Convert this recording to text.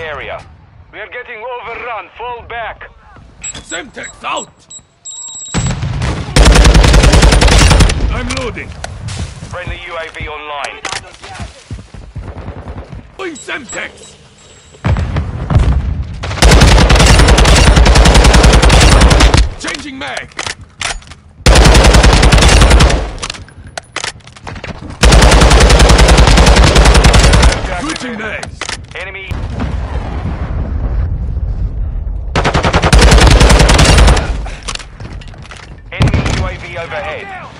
area. We are getting overrun. Fall back. Semtex out! I'm loading. Friendly UAV online. I'm Semtex! Changing mag! Switching mags! Enemy... Enemy UAV overhead.